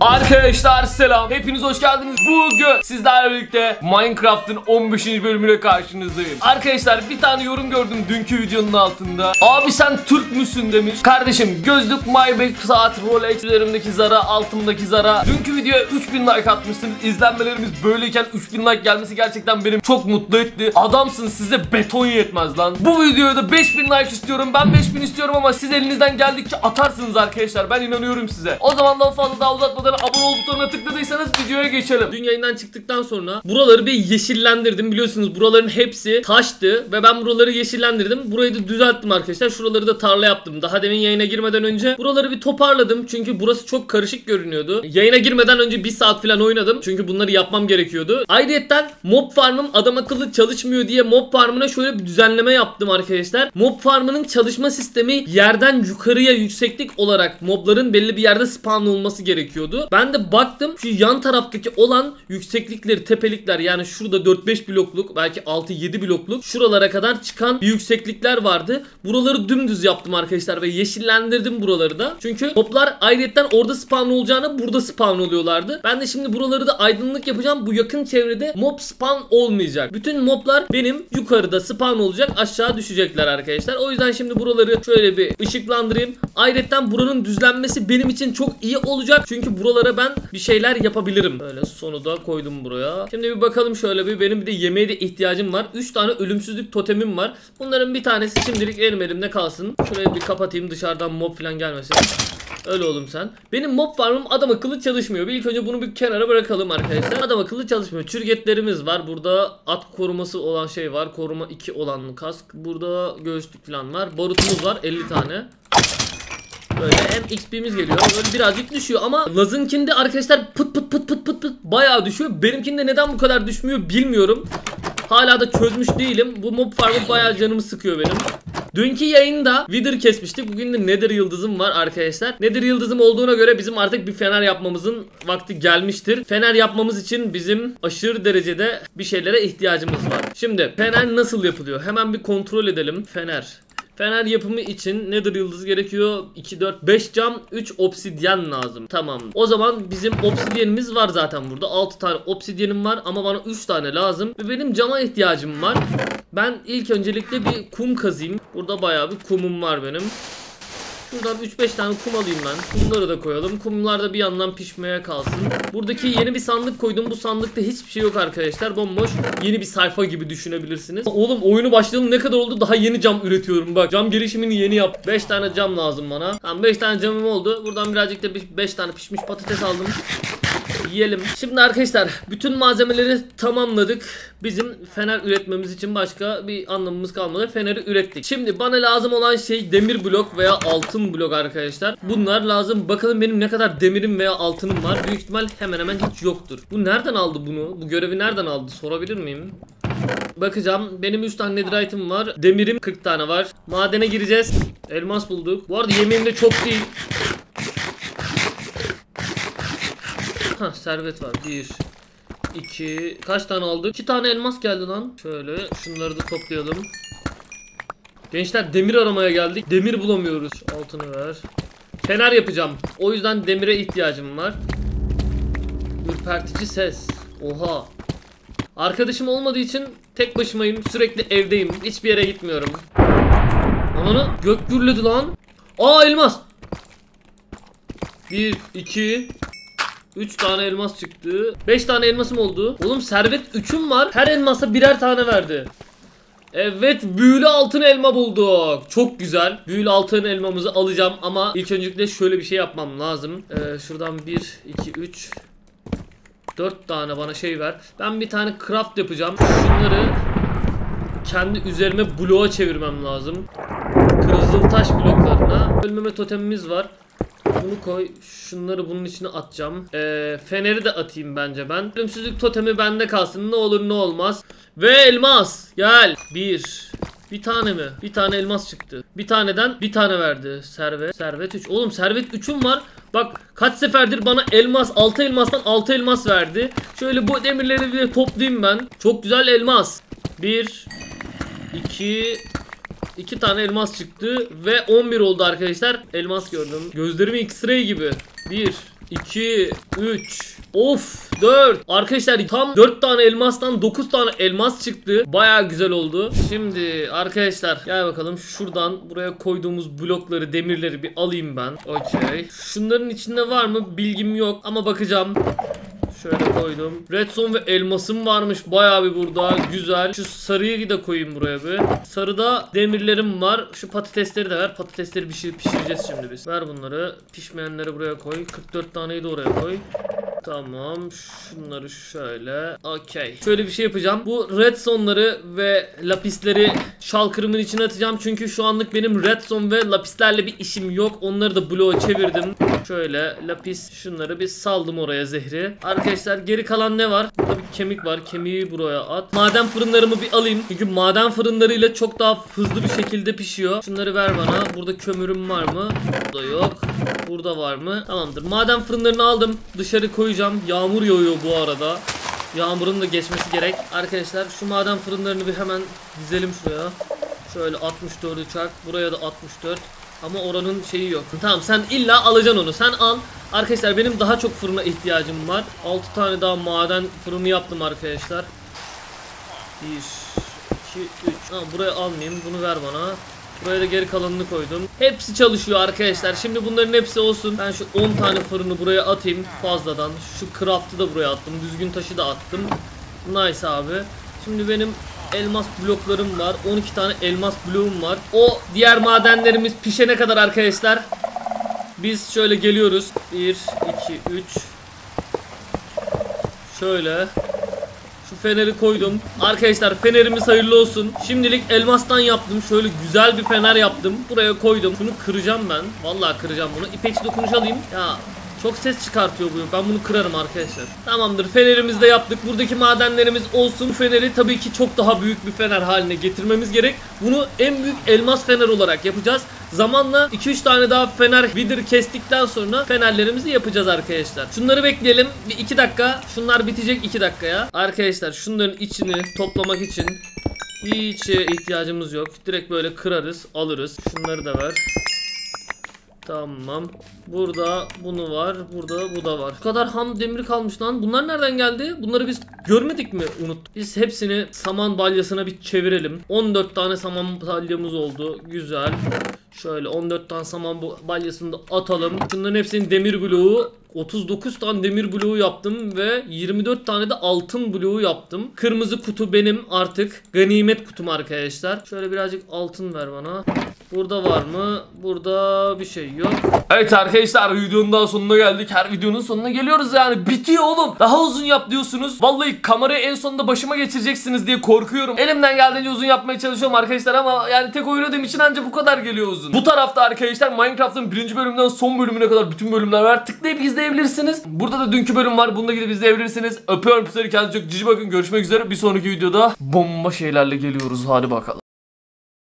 Arkadaşlar selam, hepiniz hoş geldiniz. Bugün sizlerle birlikte Minecraft'ın 15. bölümüyle karşınızdayım. Arkadaşlar bir tane yorum gördüm dünkü videonun altında. Abi sen Türk müsün demiş. Kardeşim gözlük, Maybach, saat, Rolex, üzerimdeki Zara, altımdaki Zara. Dünkü videoya 3000 like atmışsınız. İzlenmelerimiz böyleyken 3000 like gelmesi gerçekten benim çok mutlu etti. Adamsın, size beton yetmez lan. Bu videoya da 5000 like istiyorum. Ben 5000 istiyorum ama siz elinizden geldikçe atarsınız arkadaşlar. Ben inanıyorum size. O zaman daha fazla daha uzatmadan abone ol butonuna tıkladıysanız videoya geçelim. Dün yayından çıktıktan sonra buraları bir yeşillendirdim. Biliyorsunuz buraların hepsi taştı ve ben buraları yeşillendirdim. Burayı da düzelttim arkadaşlar. Şuraları da tarla yaptım. Daha demin yayına girmeden önce buraları bir toparladım. Çünkü burası çok karışık görünüyordu. Yayına girmeden önce 1 saat falan oynadım. Çünkü bunları yapmam gerekiyordu. Ayrıyeten mob farmım adam akıllı çalışmıyor diye mob farmına şöyle bir düzenleme yaptım arkadaşlar. Mob farmının çalışma sistemi yerden yukarıya yükseklik olarak mobların belli bir yerde spawn olması gerekiyordu. Ben de baktım şu yan taraftaki olan yükseklikleri, tepelikler, yani şurada 4-5 blokluk, belki 6-7 blokluk şuralara kadar çıkan yükseklikler vardı. Buraları dümdüz yaptım arkadaşlar ve yeşillendirdim buraları da. Çünkü moblar ayrıyetten orada spawn olacağına burada spawn oluyorlardı. Ben de şimdi buraları da aydınlık yapacağım. Bu yakın çevrede mob spawn olmayacak. Bütün moblar benim yukarıda spawn olacak, aşağı düşecekler arkadaşlar. O yüzden şimdi buraları şöyle bir ışıklandırayım. Ayrıyetten buranın düzlenmesi benim için çok iyi olacak. Çünkü burası ben bir şeyler yapabilirim. Böyle sonu da koydum buraya. Şimdi bir bakalım şöyle bir, benim bir de yemeğe de ihtiyacım var. 3 tane ölümsüzlük totemim var. Bunların bir tanesi şimdilik benim elimde kalsın. Şurayı bir kapatayım, dışarıdan mob falan gelmesin. Öyle oğlum sen. Benim mob farmım adam akıllı çalışmıyor. Bir ilk önce bunu bir kenara bırakalım arkadaşlar. Adam akıllı çalışmıyor. Çürgetlerimiz var. Burada at koruması olan şey var. Koruma 2 olan kask. Burada göğüslük falan var. Barutumuz var 50 tane. Böyle hem XP'miz geliyor. Böyle birazcık düşüyor ama Laz'ınkinde arkadaşlar pıt pıt pıt pıt pıt pıt bayağı düşüyor. Benimkinde neden bu kadar düşmüyor bilmiyorum. Hala da çözmüş değilim. Bu mob farmı bayağı canımı sıkıyor benim. Dünkü yayında Wither kesmiştik. Bugün de Nether yıldızım var arkadaşlar. Nether yıldızım olduğuna göre bizim artık bir fener yapmamızın vakti gelmiştir. Fener yapmamız için bizim aşırı derecede bir şeylere ihtiyacımız var. Şimdi fener nasıl yapılıyor? Hemen bir kontrol edelim. Fener yapımı için Nether yıldızı gerekiyor. 2, 4, 5 cam, 3 obsidyen lazım. Tamam. O zaman bizim obsidyenimiz var zaten burada. 6 tane obsidyenim var ama bana 3 tane lazım. Ve benim cama ihtiyacım var. Ben ilk öncelikle bir kum kazayım. Burada bayağı bir kumum var benim. Şuradan 3-5 tane kum alayım ben. Kumları da koyalım. Kumlar da bir yandan pişmeye kalsın. Buradaki yeni bir sandık koydum. Bu sandıkta hiçbir şey yok arkadaşlar. Bomboş. Yeni bir sayfa gibi düşünebilirsiniz. Oğlum oyunu başladım ne kadar oldu? Daha yeni cam üretiyorum bak. Cam girişimini yeni yap. 5 tane cam lazım bana. Tamam 5 tane camım oldu. Buradan birazcık da 5 tane pişmiş patates aldım. Yiyelim. Şimdi arkadaşlar bütün malzemeleri tamamladık. Bizim fener üretmemiz için başka bir anlamımız kalmadı. Feneri ürettik. Şimdi bana lazım olan şey demir blok veya altın blok arkadaşlar. Bunlar lazım. Bakalım benim ne kadar demirim veya altınım var. Büyük ihtimal hemen hemen hiç yoktur. Bu nereden aldı bunu? Bu görevi nereden aldı? Sorabilir miyim? Bakacağım. Benim 3 tane netherite'im var. Demirim 40 tane var. Madene gireceğiz. Elmas bulduk. Bu arada yemeğim de çok değil. Ha, servet var. 1, 2, kaç tane aldık? 2 tane elmas geldi lan. Şöyle şunları da toplayalım. Gençler demir aramaya geldik. Demir bulamıyoruz. Altını ver. Fener yapacağım. O yüzden demire ihtiyacım var. Ürpertici ses. Oha. Arkadaşım olmadığı için tek başımayım. Sürekli evdeyim. Hiçbir yere gitmiyorum. Ananı gök gürledi lan. Aa elmas. 1, 2... 3 tane elmas çıktı. 5 tane elmasım oldu. Oğlum servet 3'üm var. Her elmasa birer tane verdi. Evet, büyülü altın elma bulduk. Çok güzel. Büyülü altın elmamızı alacağım ama ilk öncelikle şöyle bir şey yapmam lazım. Şuradan 1, 2, 3 4 tane bana şey ver. Ben bir tane craft yapacağım. Şunları kendi üzerime bloğa çevirmem lazım. Kızıltaş bloklarına. Ölmeme totemimiz var. Bunu koy. Şunları bunun içine atacağım. Feneri de atayım bence ben. Ölümsüzlük totemi bende kalsın. Ne olur ne olmaz. Ve elmas. Gel. Bir tane mi? Bir tane elmas çıktı. Bir taneden bir tane verdi. Servet 3. Oğlum servet 3'üm var. Bak kaç seferdir bana elmas, 6 elmastan 6 elmas verdi. Şöyle bu demirleri bir toplayayım ben. Çok güzel elmas. 1, 2 tane elmas çıktı ve 11 oldu arkadaşlar. Elmas gördüm. Gözlerimi X-ray gibi. 1, 2, 3, of 4. Arkadaşlar tam 4 tane elmastan 9 tane elmas çıktı. Bayağı güzel oldu. Şimdi arkadaşlar gel bakalım, şuradan buraya koyduğumuz blokları, demirleri bir alayım ben. Okey. Şunların içinde var mı? Bilgim yok ama bakacağım. Şöyle koydum. Redstone ve elmasım varmış bayağı bir burada. Güzel. Şu sarıyı da koyayım buraya bir. Sarıda demirlerim var. Şu patatesleri de ver. Patatesleri pişireceğiz şimdi biz. Ver bunları. Pişmeyenleri buraya koy. 44 taneyi de oraya koy. Tamam. Şunları şöyle. Okey. Şöyle bir şey yapacağım. Bu redstone'ları ve lapisleri şalkırımın içine atacağım. Çünkü şu anlık benim redstone ve lapislerle bir işim yok. Onları da bloğa çevirdim. Şöyle lapis, şunları bir saldım oraya, zehri. Arkadaşlar geri kalan ne var? Burada bir kemik var. Kemiği buraya at. Maden fırınlarımı bir alayım. Çünkü maden fırınlarıyla çok daha hızlı bir şekilde pişiyor. Şunları ver bana. Burada kömürüm var mı? Burada yok. Burada var mı? Tamamdır. Maden fırınlarını aldım. Dışarı koyacağım. Yağmur yağıyor bu arada. Yağmurun da geçmesi gerek. Arkadaşlar şu maden fırınlarını bir hemen dizelim şuraya. Şöyle 64'ü çak. Buraya da 64. Ama oranın şeyi yok. Tamam, sen illa alacaksın onu. Sen al. Arkadaşlar benim daha çok fırına ihtiyacım var. 6 tane daha maden fırını yaptım arkadaşlar. 1, 2, 3. Tamam, buraya almayayım. Bunu ver bana. Buraya da geri kalanını koydum. Hepsi çalışıyor arkadaşlar. Şimdi bunların hepsi olsun. Ben şu 10 tane fırını buraya atayım fazladan. Şu craft'ı da buraya attım. Düzgün taşı da attım. Nice abi. Şimdi benim elmas bloklarım var. 12 tane elmas bloğum var. O diğer madenlerimiz pişene kadar arkadaşlar biz şöyle geliyoruz. 1, 2, 3. Şöyle. Şu feneri koydum. Arkadaşlar fenerimiz hayırlı olsun. Şimdilik elmastan yaptım. Şöyle güzel bir fener yaptım. Buraya koydum. Bunu kıracağım ben. Vallahi kıracağım bunu. İpekçi dokunuş alayım. Ya çok ses çıkartıyor bu. Ben bunu kırarım arkadaşlar. Tamamdır. Fenerimizi de yaptık. Buradaki madenlerimiz olsun. Feneri tabii ki çok daha büyük bir fener haline getirmemiz gerek. Bunu en büyük elmas fener olarak yapacağız. Zamanla 2-3 tane daha fener vidir kestikten sonra fenerlerimizi yapacağız arkadaşlar. Şunları bekleyelim. Bir 2 dakika. Şunlar bitecek 2 dakikaya. Arkadaşlar şunların içini toplamak için hiç ihtiyacımız yok. Direkt böyle kırarız, alırız. Şunları da ver. Tamam. Burada bunu var. Burada bu da var. Bu kadar ham demir kalmış lan. Bunlar nereden geldi? Bunları biz görmedik mi? Unuttuk. Biz hepsini saman balyasına bir çevirelim. 14 tane saman balyamız oldu. Güzel. Şöyle 14 tane saman balyasını da atalım. Bunların hepsinin demir bloğu. 39 tane demir bloğu yaptım ve 24 tane de altın bloğu yaptım. Kırmızı kutu benim artık ganimet kutum arkadaşlar. Şöyle birazcık altın ver bana. Burada var mı? Burada bir şey yok. Evet arkadaşlar, videonun daha sonuna geldik. Her videonun sonuna geliyoruz yani. Bitiyor oğlum. Daha uzun yap diyorsunuz. Vallahi kamerayı en sonunda başıma geçireceksiniz diye korkuyorum. Elimden geldiğince uzun yapmaya çalışıyorum arkadaşlar ama yani tek oynadığım için ancak bu kadar geliyor uzun. Bu tarafta arkadaşlar Minecraft'ın 1. bölümden son bölümüne kadar bütün bölümler var. Tıklayıp izleyebilirsiniz. Burada da dünkü bölüm var. Bunu da gidip izleyebilirsiniz. Öpüyorum sizleri. Kendinize çok cici bakın. Görüşmek üzere. Bir sonraki videoda bomba şeylerle geliyoruz. Hadi bakalım.